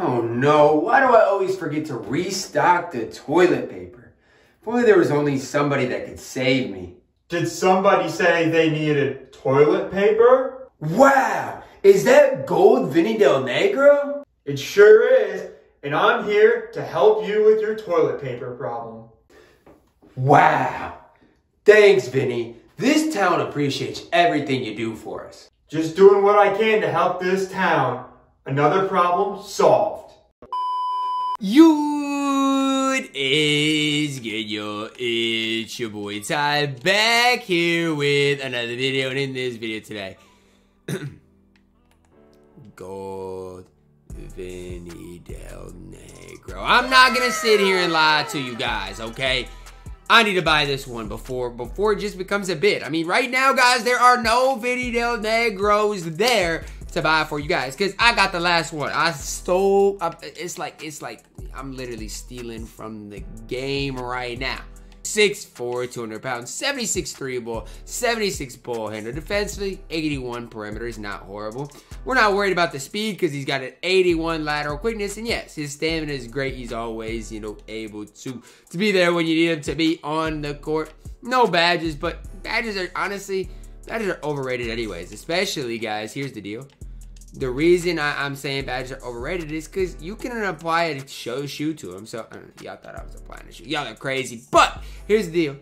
Oh no, why do I always forget to restock the toilet paper? If only there was only somebody that could save me. Did somebody say they needed toilet paper? Wow, is that gold Vinny Del Negro? It sure is, and I'm here to help you with your toilet paper problem. Wow, thanks Vinny. This town appreciates everything you do for us. Just doing what I can to help this town. Another problem solved. Yood is good, yo. It's your boy Ty back here with another video, and in this video today, Gold Vinny Del Negro. I'm not gonna sit here and lie to you guys, okay? I need to buy this one before it just becomes a bid. I mean, right now, guys, there are no Vinny Del Negros there to buy for you guys, because I got the last one. I stole, it's like I'm literally stealing from the game right now. 6'4", 200 pounds, 76 3 ball, 76 ball handler. Defensively, 81 perimeter is not horrible. We're not worried about the speed because he's got an 81 lateral quickness. And yes, his stamina is great. He's always, you know, able to be there when you need him to be on the court. No badges, but badges are honestly, badges are overrated anyways. Especially, guys, here's the deal. The reason I'm saying badges are overrated is because you can apply a shoe to him. So, I don't know, y'all thought I was applying a shoe. Y'all are crazy. But, here's the deal.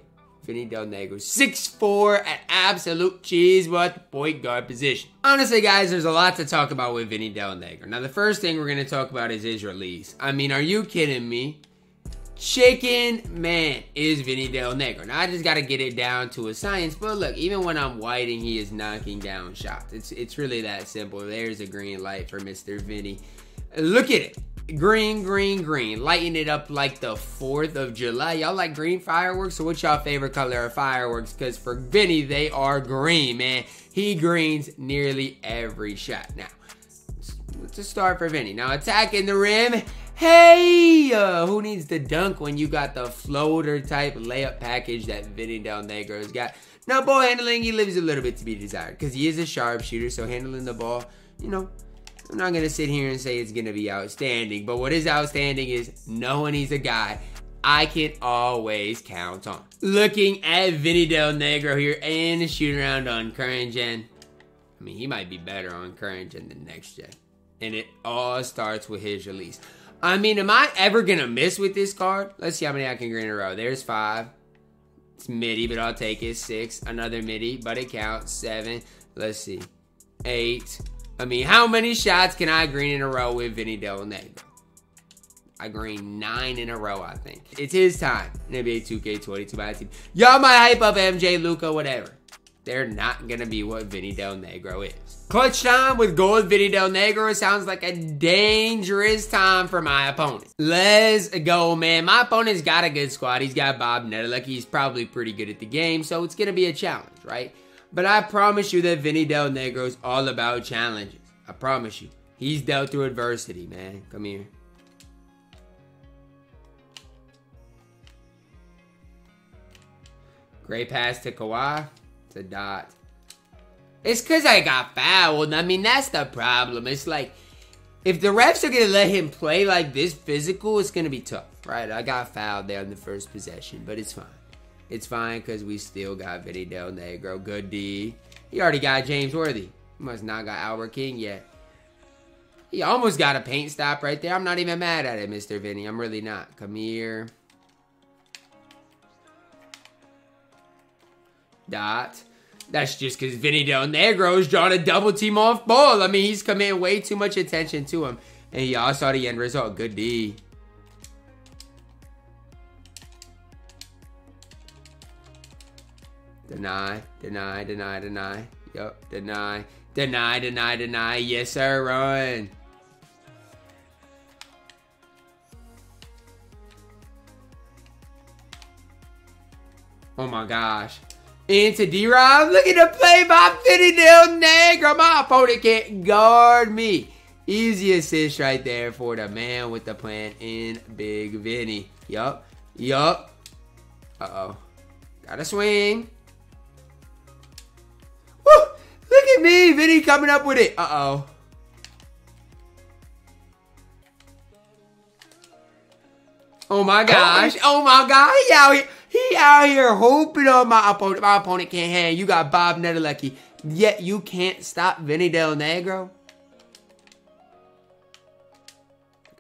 Vinny Del Negro, 6'4", an absolute cheese with the point guard position. Honestly, guys, there's a lot to talk about with Vinny Del Negro. Now, the first thing we're going to talk about is release. I mean, are you kidding me? Chicken man is Vinny Del Negro. Now I just gotta get it down to a science, but look, even when I'm whiting, he is knocking down shots. It's really that simple. There's a green light for Mr. Vinny. Look at it. Green, green, green. Lighting it up like the 4th of July. Y'all like green fireworks? So what's y'all favorite color of fireworks? Because for Vinny, they are green, man. He greens nearly every shot. Now, let's just start for Vinny. Now attacking the rim. Hey, who needs the dunk when you got the floater type layup package that Vinny Del Negro's got? Now, ball handling, he leaves a little bit to be desired because he is a sharpshooter, so handling the ball, you know, I'm not going to sit here and say it's going to be outstanding, but what is outstanding is knowing he's a guy I can always count on. Looking at Vinny Del Negro here and the shoot around on current gen. I mean, he might be better on current gen than next gen, and it all starts with his release. I mean, am I ever going to miss with this card? Let's see how many I can green in a row. There's 5. It's midi, but I'll take it. 6. Another midi, but it counts. 7. Let's see. 8. I mean, how many shots can I green in a row with Vinny Del Negro? I green 9 in a row, I think. It's his time. NBA 2K22 MyTeam. Y'all might hype up MJ, Luka, whatever. They're not going to be what Vinny Del Negro is. Clutch time with gold Vinny Del Negro sounds like a dangerous time for my opponent. Let's go, man. My opponent's got a good squad. He's got Bob Netalecki. He's probably pretty good at the game, so it's going to be a challenge, right? But I promise you that Vinny Del Negro is all about challenges. I promise you. He's dealt through adversity, man. Come here. Great pass to Kawhi. The dot. It's because I got fouled. I mean, that's the problem. It's like, if the refs are going to let him play like this physical, it's going to be tough, right? I got fouled there in the first possession, but it's fine. It's fine because we still got Vinny Del Negro. Good D. He already got James Worthy. He must not got Albert King yet. He almost got a paint stop right there. I'm not even mad at it, Mr. Vinny. I'm really not. Come here. Dot. That's just because Vinny Del Negro's drawing a double team off ball. I mean, he's committing way too much attention to him. And y'all saw the end result. Good D. Deny, deny, deny, deny. Yup, deny, deny, deny, deny. Yes, sir, run. Oh my gosh. Into D-Rod. Look at the play by Vinny Del Negro. My opponent can't guard me. Easy assist right there for the man with the plan in Big Vinny. Yup. Yup. Uh-oh. Gotta swing. Woo! Look at me. Vinny coming up with it. Uh-oh. Oh my gosh. Kobe. Oh my God. He out here hoping on my opponent. My opponent can't hang. You got Bob Netalecki. Yet you can't stop Vinny Del Negro.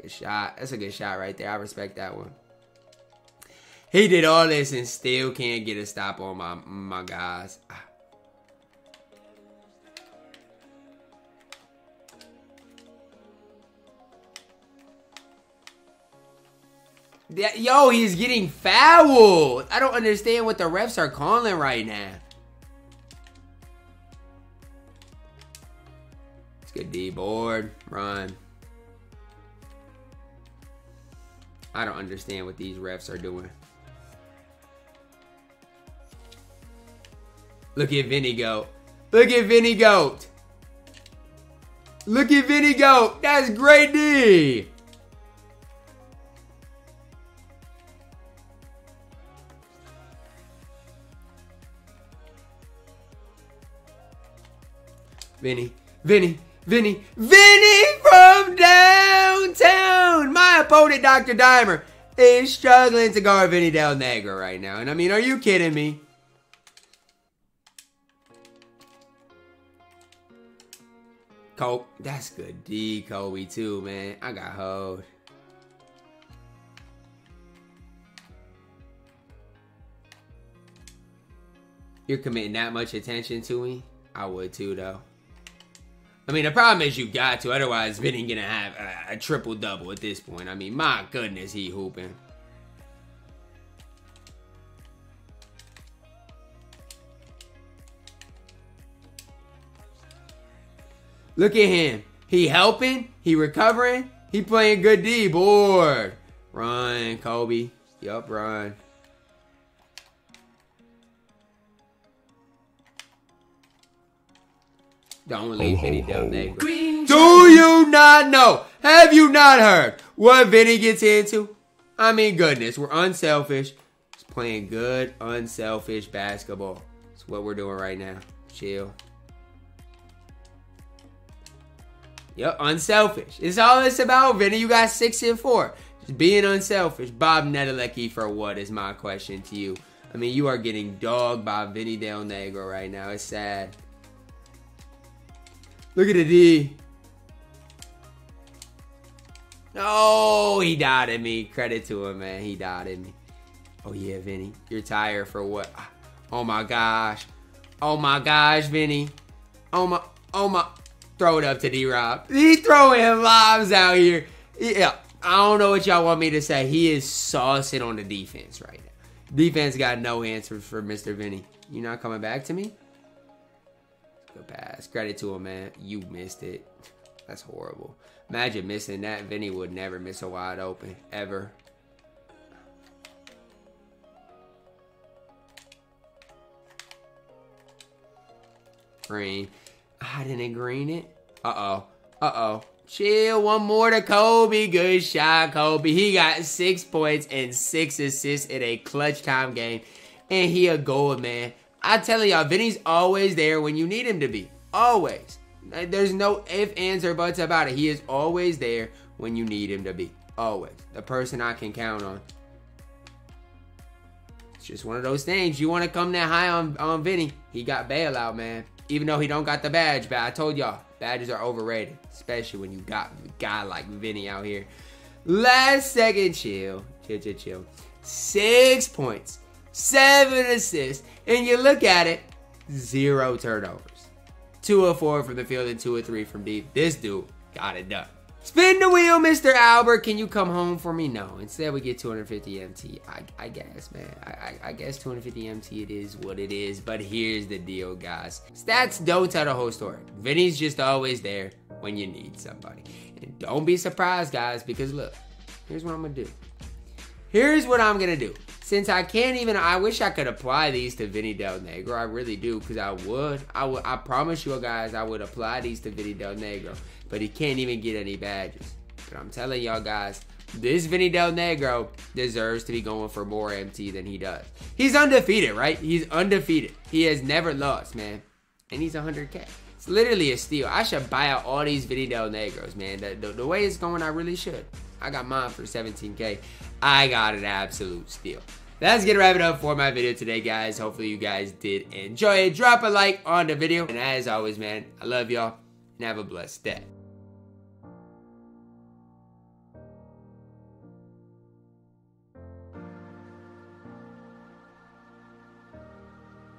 Good shot. That's a good shot right there. I respect that one. He did all this and still can't get a stop on my guys. Yo, he's getting fouled. I don't understand what the refs are calling right now. It's good D board. Run. I don't understand what these refs are doing. Look at Vinny go. Look at Vinny go. Look at Vinny go. That's great D. Vinny, Vinny, Vinny, Vinny from downtown. My opponent, Dr. Dimer, is struggling to guard Vinny Del Negro right now. And I mean, are you kidding me? Kobe, that's good D, Kobe too, man. I got hold. You're committing that much attention to me? I would too, though. I mean, the problem is you got to. Otherwise, Vinny gonna have a triple-double at this point. I mean, my goodness, he hooping. Look at him. He helping. He recovering. He playing good D board. Run, Kobe. Yup, run. Don't leave Vinny Del Negro. Do you not know? Have you not heard what Vinny gets into? I mean, goodness, we're unselfish. Just playing good, unselfish basketball. That's what we're doing right now. Chill. Yep, unselfish. It's all it's about, Vinny. You got 6 and 4. Just being unselfish. Bob Netalecki, for what is my question to you? I mean, you are getting dogged by Vinny Del Negro right now. It's sad. Look at the D. No, he dotted me. Credit to him, man. He dotted me. Oh, yeah, Vinny. You're tired for what? Oh, my gosh. Oh, my gosh, Vinny. Oh, my. Throw it up to D-Rob. He throwing lobs out here. Yeah, I don't know what y'all want me to say. He is saucing on the defense right now. Defense got no answers for Mr. Vinny. You not coming back to me? Pass. Credit to him, man. You missed it. That's horrible. Imagine missing that. Vinny would never miss a wide open. Ever. Green. I didn't green it. Uh-oh. Uh-oh. Chill. One more to Kobe. Good shot, Kobe. He got 6 points and 6 assists in a clutch time game. And he a goal, man. I tell y'all, Vinny's always there when you need him to be. Always. There's no ifs, ands, or buts about it. He is always there when you need him to be. Always. The person I can count on. It's just one of those things. You want to come that high on Vinny. He got bailout, man. Even though he don't got the badge. But I told y'all, badges are overrated. Especially when you got a guy like Vinny out here. Last second, chill. Chill, chill, chill. 6 points. 7 assists, and you look at it, 0 turnovers. 2 of 4 from the field and 2 of 3 from deep. This dude got it done. Spin the wheel, Mr. Albert. Can you come home for me? No. Instead, we get 250 MT. I guess, man. I guess 250 MT it is what it is, but here's the deal, guys. Stats don't tell the whole story. Vinny's just always there when you need somebody. And don't be surprised, guys, because look, here's what I'm going to do. Here's what I'm going to do. Since I can't even, I wish I could apply these to Vinny Del Negro. I really do, because I would. I promise you guys, I would apply these to Vinny Del Negro. But he can't even get any badges. But I'm telling y'all guys, this Vinny Del Negro deserves to be going for more MT than he does. He's undefeated, right? He's undefeated. He has never lost, man. And he's 100K. It's literally a steal. I should buy out all these Vinny Del Negros, man. The way it's going, I really should. I got mine for 17K. I got an absolute steal. That's gonna wrap it up for my video today, guys. Hopefully you guys did enjoy it. Drop a like on the video. And as always, man, I love y'all and have a blessed day.